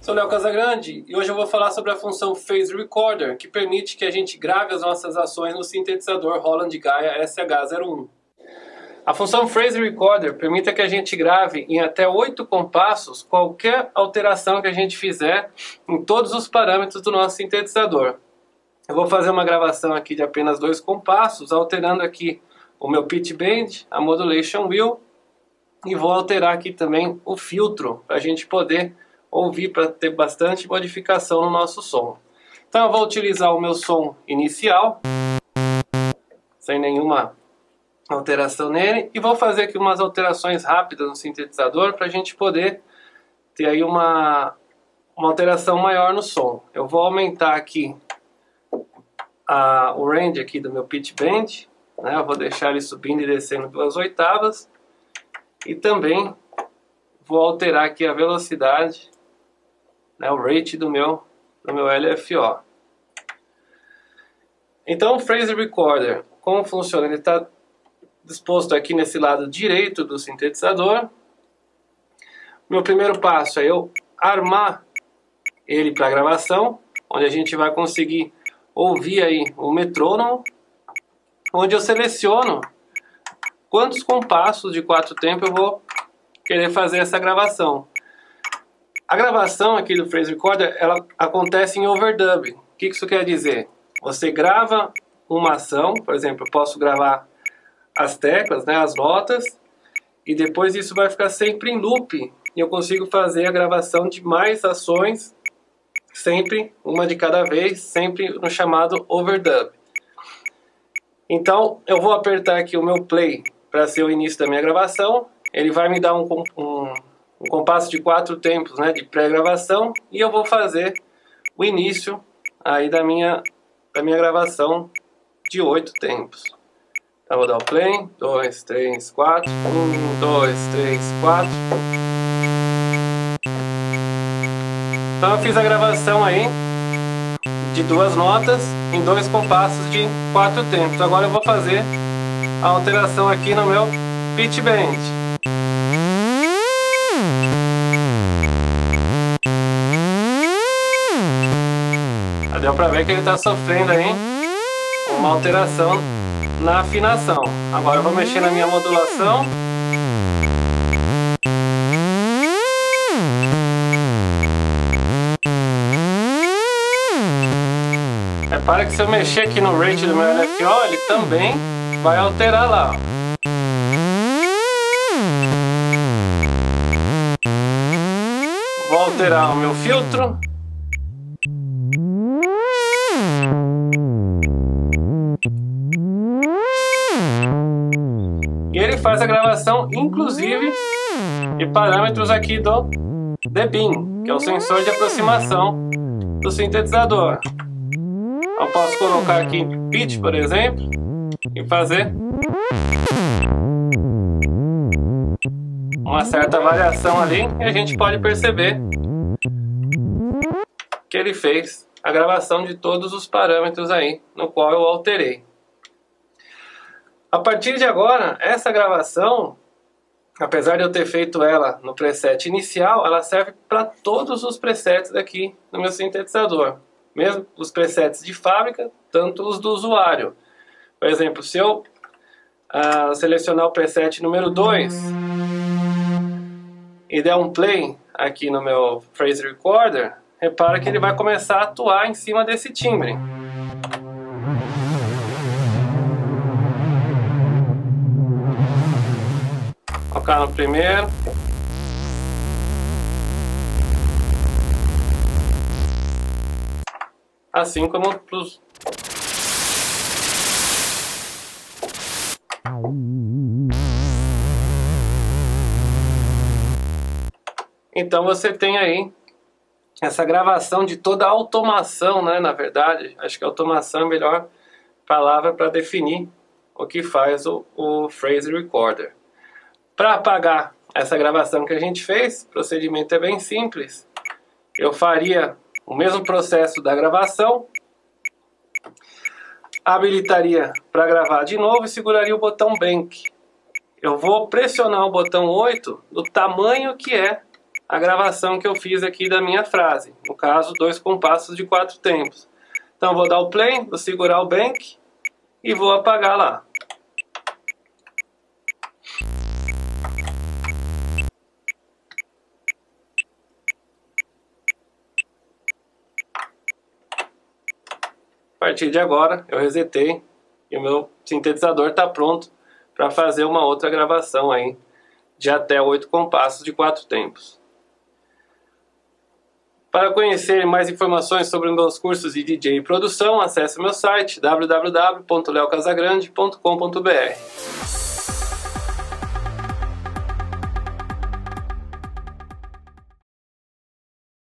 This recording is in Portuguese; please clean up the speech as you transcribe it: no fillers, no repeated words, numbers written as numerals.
Sou Léo Casagrande e hoje eu vou falar sobre a função Phrase Recorder, que permite que a gente grave as nossas ações no sintetizador Roland Gaia SH01. A função Phrase Recorder permite que a gente grave em até 8 compassos qualquer alteração que a gente fizer em todos os parâmetros do nosso sintetizador. Eu vou fazer uma gravação aqui de apenas 2 compassos, alterando aqui o meu pitch bend, a modulation wheel, e vou alterar aqui também o filtro, para a gente poder ouvir, para ter bastante modificação no nosso som. Então eu vou utilizar o meu som inicial, sem nenhuma alteração nele, e vou fazer aqui umas alterações rápidas no sintetizador para a gente poder ter aí uma alteração maior no som. Eu vou aumentar aqui o range aqui do meu pitch bend, né? Eu vou deixar ele subindo e descendo 2/8, e também vou alterar aqui a velocidade, né, o rate do meu LFO. Então o Phrase Recorder, como funciona? Ele está disposto aqui nesse lado direito do sintetizador. Meu primeiro passo é eu armar ele para gravação, onde a gente vai conseguir ouvir aí o metrônomo, onde eu seleciono quantos compassos de 4 tempos eu vou querer fazer essa gravação. A gravação aqui do Phrase Recorder, ela acontece em overdub. O que isso quer dizer? Você grava uma ação, por exemplo, eu posso gravar as teclas, né, as notas, e depois isso vai ficar sempre em loop, e eu consigo fazer a gravação de mais ações, sempre uma de cada vez, sempre no chamado overdub. Então eu vou apertar aqui o meu play para ser o início da minha gravação. Ele vai me dar um compasso de 4 tempos, né, de pré-gravação, e eu vou fazer o início aí da minha gravação de 8 tempos. Então eu vou dar o play, 2, 3, 4, 1, 2, 3, 4. Então eu fiz a gravação aí de 2 notas em 2 compassos de 4 tempos. Agora eu vou fazer a alteração aqui no meu pitch bend. Deu pra ver que ele tá sofrendo aí uma alteração na afinação. Agora eu vou mexer na minha modulação. Repara que se eu mexer aqui no rate do meu LFO, ele também vai alterar lá. Vou alterar o meu filtro. E ele faz a gravação, inclusive, de parâmetros aqui do DBIM, que é o sensor de aproximação do sintetizador. Eu posso colocar aqui pitch, por exemplo, e fazer uma certa variação ali, e a gente pode perceber que ele fez a gravação de todos os parâmetros aí, no qual eu alterei. A partir de agora, essa gravação, apesar de eu ter feito ela no preset inicial, ela serve para todos os presets aqui no meu sintetizador. Mesmo os presets de fábrica, tanto os do usuário. Por exemplo, se eu selecionar o preset número 2 e der um play aqui no meu Phrase Recorder, repara que ele vai começar a atuar em cima desse timbre. Vou colocar no primeiro. Assim como pros... Então você tem aí essa gravação de toda a automação, né? Na verdade, acho que automação é a melhor palavra para definir o que faz o Phrase Recorder. Para apagar essa gravação que a gente fez, o procedimento é bem simples. Eu faria o mesmo processo da gravação, habilitaria para gravar de novo e seguraria o botão Bank. Eu vou pressionar o botão 8 do tamanho que é a gravação que eu fiz aqui da minha frase, no caso 2 compassos de 4 tempos. Então vou dar o play, vou segurar o bank e vou apagar lá. A partir de agora eu resetei e o meu sintetizador está pronto para fazer uma outra gravação aí de até 8 compassos de 4 tempos. Para conhecer mais informações sobre meus cursos de DJ e produção, acesse meu site www.leocasagrande.com.br.